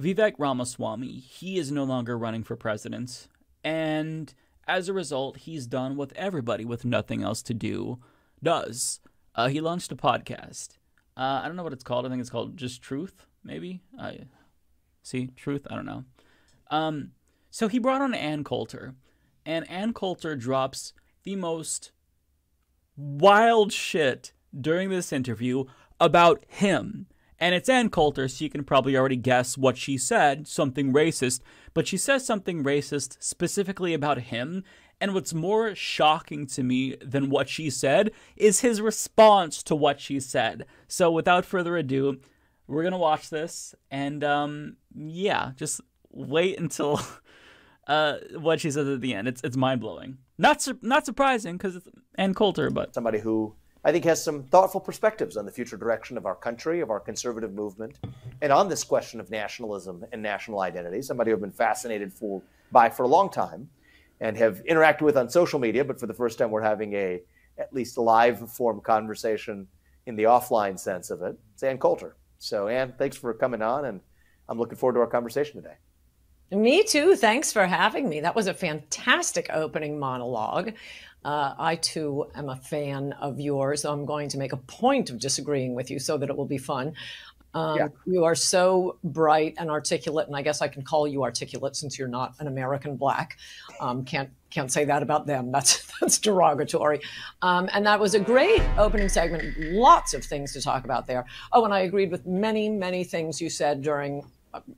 Vivek Ramaswamy, he is no longer running for president. And as a result, he's done what everybody with nothing else to do does. He launched a podcast. I don't know what it's called. I think it's called Just Truth, maybe. Truth? I don't know. So he brought on Ann Coulter. And Ann Coulter drops the most wild shit during this interview about him. And it's Ann Coulter, so you can probably already guess what she said, something racist. But she says something racist specifically about him. And what's more shocking to me than what she said is his response to what she said. So without further ado, we're going to watch this. And yeah, just wait until what she says at the end. It's mind-blowing. Not surprising because it's Ann Coulter, but... Somebody who... I think has some thoughtful perspectives on the future direction of our country, of our conservative movement, and on this question of nationalism and national identity, somebody who I've been fascinated by for a long time and have interacted with on social media, but for the first time we're having at least a live form conversation in the offline sense of it. It's Ann Coulter. So Ann, thanks for coming on, and I'm looking forward to our conversation today. Me too. Thanks for having me. That was a fantastic opening monologue. I, too, am a fan of yours. So I'm going to make a point of disagreeing with you so that it will be fun. Yeah. You are so bright and articulate, and I guess I can call you articulate since you're not an American Black. Can't say that about them. That's derogatory. And that was a great opening segment. Lots of things to talk about there. Oh, and I agreed with many, many things you said during,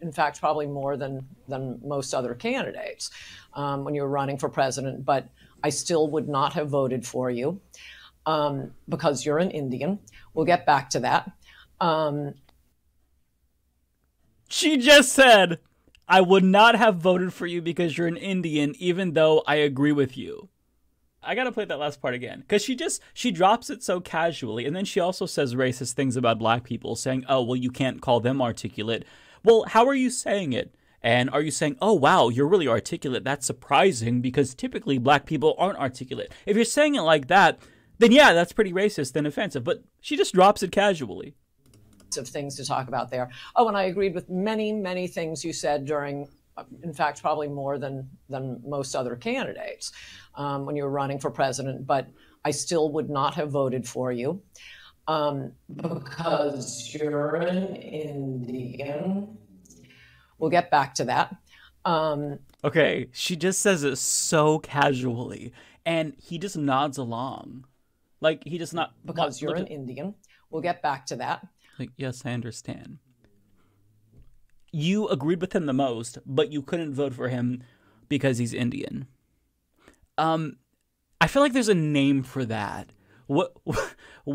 in fact, probably more than most other candidates when you were running for president. But I still would not have voted for you because you're an Indian. We'll get back to that. She just said, I would not have voted for you because you're an Indian, even though I agree with you. I got to play that last part again because she drops it so casually. And then she also says racist things about Black people saying, oh, well, you can't call them articulate. Well, how are you saying it? And are you saying, oh, wow, you're really articulate? That's surprising because typically Black people aren't articulate. If you're saying it like that, then yeah, that's pretty racist and offensive. But she just drops it casually. Of things to talk about there. Oh, and I agreed with many, many things you said during, in fact, probably more than most other candidates when you were running for president. But I still would not have voted for you because you're an Indian. We'll get back to that. Okay, she just says it so casually, and he just nods along, like he just not because you're an Indian. We'll get back to that. Like, yes, I understand. You agreed with him the most, but you couldn't vote for him because he's Indian. I feel like there's a name for that. What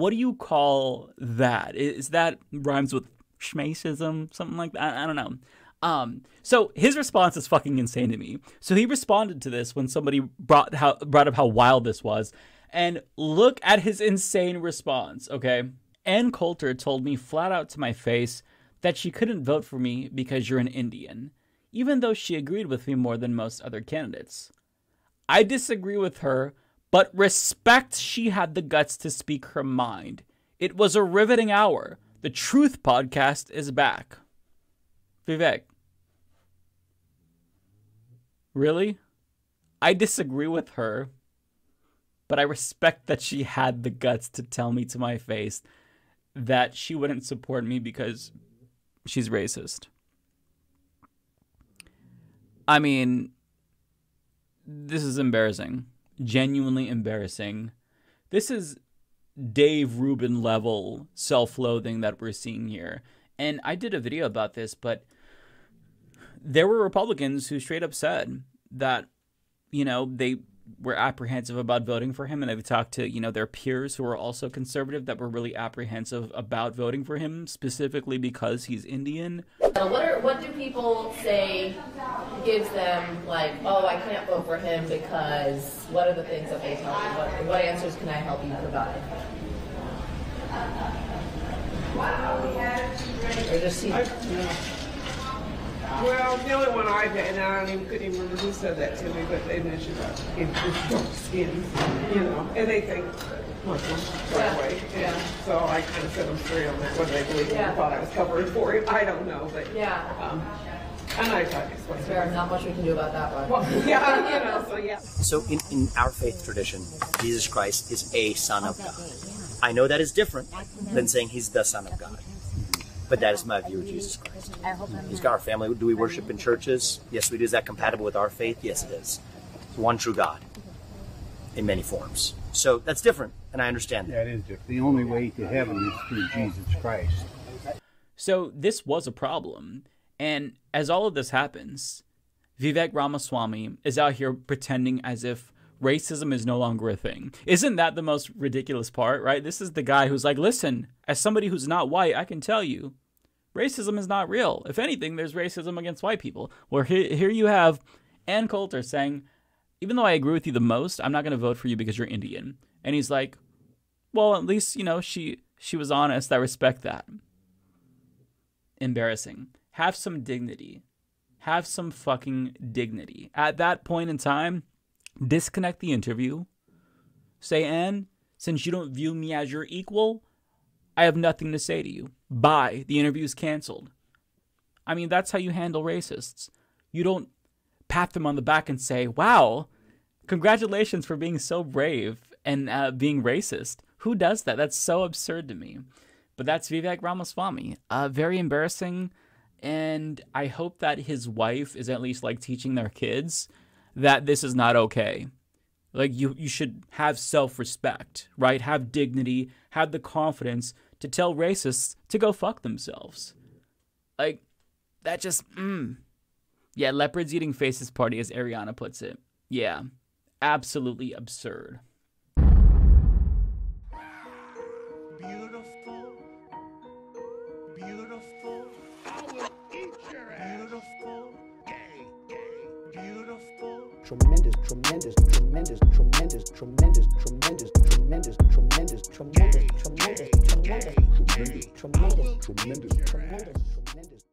do you call that? Is that rhymes with schmacism, something like that? I don't know. So his response is fucking insane to me. So he responded to this when somebody brought up how wild this was. And look at his insane response, okay? Ann Coulter told me flat out to my face that she couldn't vote for me because you're an Indian, even though she agreed with me more than most other candidates. I disagree with her, but respect she had the guts to speak her mind. It was a riveting hour. The Truth Podcast is back. Vivek. Really? I disagree with her, but I respect that she had the guts to tell me to my face that she wouldn't support me because she's racist. I mean, this is embarrassing. Genuinely embarrassing. This is Dave Rubin level self-loathing that we're seeing here. And I did a video about this, but there were Republicans who straight up said that, you know, they were apprehensive about voting for him. And they've talked to, you know, their peers who are also conservative that were really apprehensive about voting for him, specifically because he's Indian. What do people say gives them, like, oh, I can't vote for him because what are the things that they tell me? What answers can I help you provide? Well, the only one I've had, and I couldn't even remember who said that to me, but they mentioned about skin, you know, and they think Muslims right away. And so I kind of set them straight on that, whether they believed me or thought I was covering for it. I don't know, but and I thought it was fair. Not much we can do about that one. Well, So in our faith tradition, Jesus Christ is a son of God. I know that is different than saying he's the son of God. But that is my view of Jesus Christ. He's got our family. Do we worship in churches? Yes, we do. Is that compatible with our faith? Yes, it is. It's one true God in many forms. So that's different, and I understand that. That is different. The only way to heaven is through Jesus Christ. So this was a problem. And as all of this happens, Vivek Ramaswamy is out here pretending as if racism is no longer a thing. Isn't that the most ridiculous part, right? This is the guy who's like, listen, as somebody who's not white, I can tell you, racism is not real. If anything, there's racism against white people. Well, here you have Ann Coulter saying, even though I agree with you the most, I'm not going to vote for you because you're Indian. And he's like, well, at least, you know, she was honest. I respect that. Embarrassing. Have some dignity. Have some fucking dignity. At that point in time, disconnect the interview. Say, Ann, since you don't view me as your equal, I have nothing to say to you. Bye. The interview's canceled. I mean, that's how you handle racists. You don't pat them on the back and say, wow, congratulations for being so brave and being racist. Who does that? That's so absurd to me. But that's Vivek Ramaswamy. Very embarrassing. And I hope that his wife is at least like teaching their kids that this is not okay. Like you should have self-respect, right? Have dignity, have the confidence to tell racists to go fuck themselves. Like that just, Yeah, leopards eating faces party as Ariana puts it. Yeah, absolutely absurd. Tremendous.